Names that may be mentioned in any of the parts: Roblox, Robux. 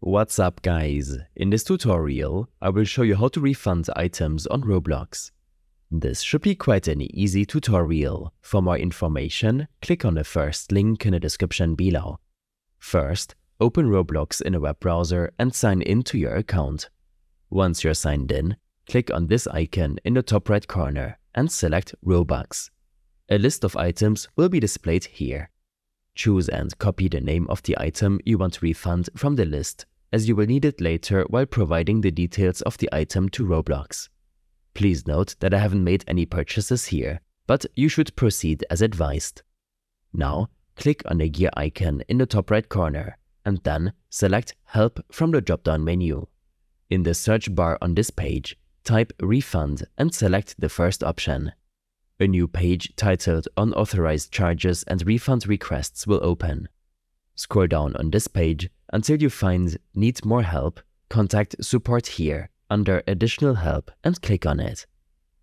What's up guys, in this tutorial I will show you how to refund items on Roblox. This should be quite an easy tutorial. For more information, click on the first link in the description below. First, open Roblox in a web browser and sign in to your account. Once you're signed in, click on this icon in the top right corner and select Robux. A list of items will be displayed here. Choose and copy the name of the item you want to refund from the list, as you will need it later while providing the details of the item to Roblox. Please note that I haven't made any purchases here, but you should proceed as advised. Now, click on the gear icon in the top right corner, and then select Help from the drop-down menu. In the search bar on this page, type Refund and select the first option. A new page titled Unauthorized Charges and Refund Requests will open. Scroll down on this page until you find Need More Help, contact Support here under Additional Help and click on it.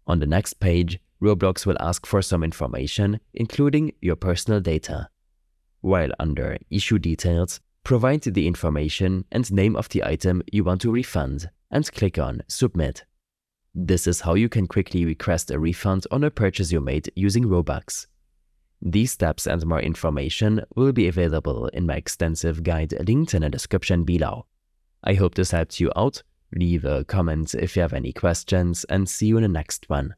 On the next page, Roblox will ask for some information, including your personal data. While under Issue Details, provide the information and name of the item you want to refund and click on Submit. This is how you can quickly request a refund on a purchase you made using Robux. These steps and more information will be available in my extensive guide linked in the description below. I hope this helped you out. Leave a comment if you have any questions and see you in the next one.